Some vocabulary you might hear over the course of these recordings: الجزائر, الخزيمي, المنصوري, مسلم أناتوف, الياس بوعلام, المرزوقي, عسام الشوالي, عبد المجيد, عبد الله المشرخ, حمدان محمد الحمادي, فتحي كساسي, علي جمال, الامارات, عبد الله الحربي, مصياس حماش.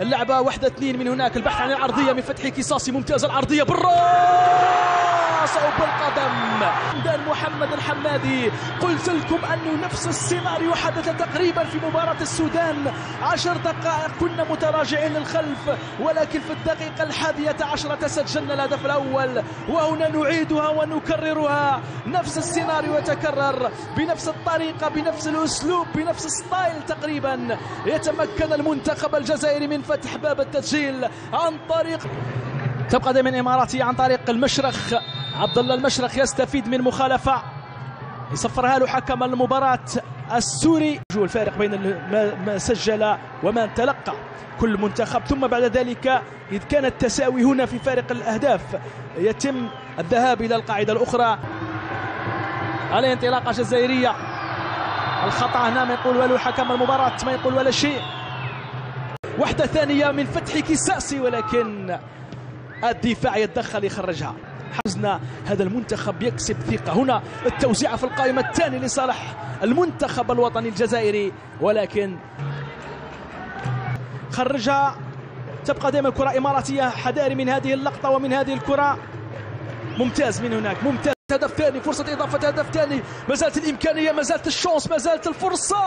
اللعبة واحدة اثنين من هناك، البحث عن العرضية من فتحي كساسي، ممتازة العرضية بالراس أو بالقدم. حمدان محمد الحمادي، قلت لكم أنه نفس السيناريو حدث تقريبا في مباراة السودان، 10 دقائق كنا متراجعين للخلف، ولكن في الدقيقة 11 سجلنا الهدف الأول، وهنا نعيدها ونكررها، نفس السيناريو يتكرر بنفس الطريقة بنفس الأسلوب بنفس الستايل تقريبا. يتمكن المنتخب الجزائري من فتح باب التسجيل عن طريق، تبقى دائما إماراتية، عن طريق المشرخ. عبد الله المشرخ يستفيد من مخالفة، يصفرها له حكم المباراة السوري. الفارق بين ما سجل وما تلقى كل منتخب، ثم بعد ذلك إذ كان التساوي هنا في فارق الأهداف يتم الذهاب إلى القاعدة الأخرى. عليه انطلاقة جزائرية، الخطأ هنا ما يقول ولا حكم المباراة، ما يقول ولا شيء. واحدة ثانية من فتحي كساسي، ولكن الدفاع يتدخل يخرجها. حزنا هذا المنتخب يكسب ثقة. هنا التوزيع في القائمة الثاني لصالح المنتخب الوطني الجزائري، ولكن خرجها. تبقى دائما الكرة إماراتية، حذاري من هذه اللقطة ومن هذه الكرة. ممتاز من هناك، ممتاز. هدف ثاني، فرصة إضافة هدف ثاني، ما زالت الإمكانية، ما زالت الشانس، ما زالت الفرصة،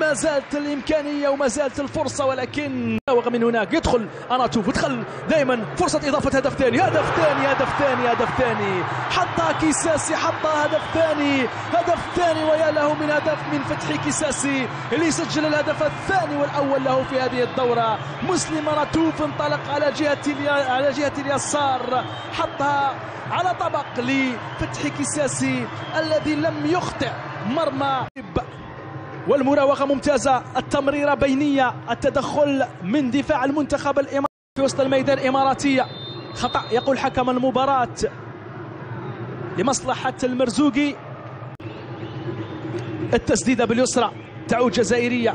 ما زالت الإمكانية وما زالت الفرصة، ولكن من هناك يدخل أناتوف، ودخل دائما فرصة إضافة هدف ثاني، هدف ثاني، هدف ثاني، هدف ثاني، حطها كساسي، حطها هدف ثاني، هدف ثاني، ويا له من هدف من فتحي كساسي اللي سجل الهدف الثاني والأول له في هذه الدورة. مسلم أناتوف انطلق على جهة اليسار، حطها على طبق لفتحي كساسي الذي لم يخطئ مرمى. والمراوغة ممتازة، التمريرة بينية، التدخل من دفاع المنتخب الإماراتي في وسط الميدان إماراتية. خطأ يقول حكم المباراة لمصلحة المرزوقي. التسديدة باليسرى تعود جزائرية.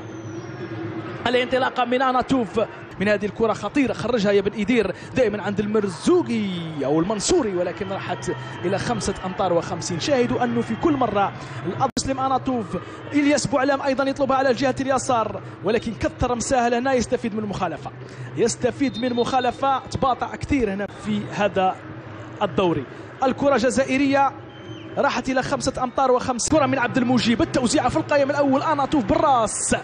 الانطلاقة من أناتوف، من هذه الكرة خطيرة، خرجها يا بن إدير دائما عند المرزوقي أو المنصوري، ولكن راحت إلى 5 أمتار و50. شاهدوا أنه في كل مرة مسلم أناتوف، الياس بوعلام أيضا يطلبها على الجهة اليسار، ولكن كثر مساهل هنا، يستفيد من المخالفة، يستفيد من مخالفة، تباطأ كثير هنا في هذا الدوري. الكرة جزائرية، راحت إلى 5 أمتار و5. كرة من عبد المجيد، التوزيع في القائم الأول، أناتوف بالراس،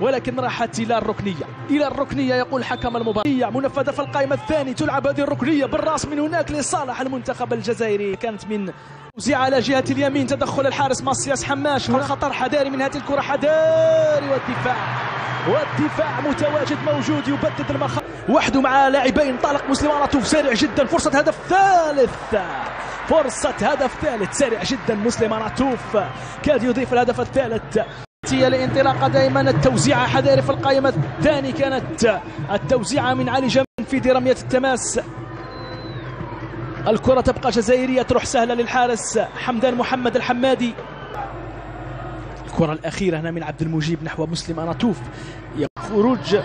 ولكن راحت إلى الركنية، إلى الركنية يقول حكم المباراة. منفذة في القائمة الثاني، تلعب هذه الركنية بالراس من هناك لصالح المنتخب الجزائري. كانت من توزيع على جهة اليمين، تدخل الحارس مصياس حماش، خطر حذاري من هذه الكرة، حذاري، والدفاع متواجد موجود يبدد المخاطر وحده مع لاعبين. طلق مسلم أناتوف سريع جدا، فرصة هدف ثالث، فرصة هدف ثالث، سريع جدا مسلم أناتوف، كاد يضيف الهدف الثالث. الانطلاقة دائما، التوزيعة حذاري في القائمة الثاني، كانت التوزيعة من علي جمال في رمية التماس. الكرة تبقى جزائرية، تروح سهلة للحارس حمدان محمد الحمادي. الكرة الأخيرة هنا من عبد المجيب نحو مسلم أناتوف، خروج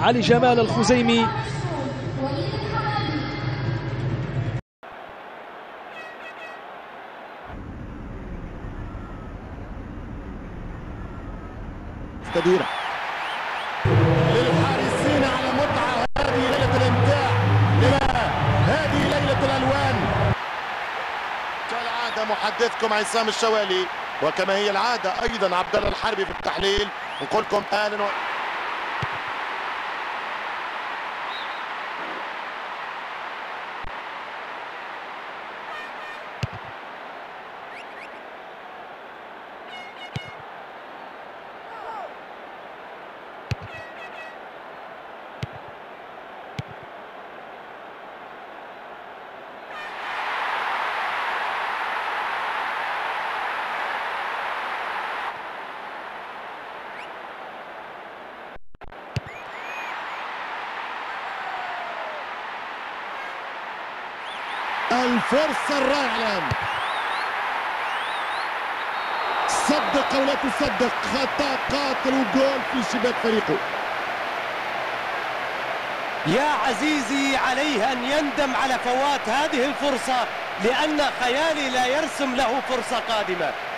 علي جمال الخزيمي. كبيرة للحارسين على متعة هذه ليلة الإمتاع، لما هذه ليلة الألوان. كالعادة محدثكم عسام الشوالي، وكما هي العادة أيضا عبد الله الحربي في التحليل. نقول لكم أهلا. الفرصة الرائعة، صدق أو لا تصدق، خطأ قاتل وجول في شباك فريقه. يا عزيزي عليه أن يندم على فوات هذه الفرصة، لأن خيالي لا يرسم له فرصة قادمة.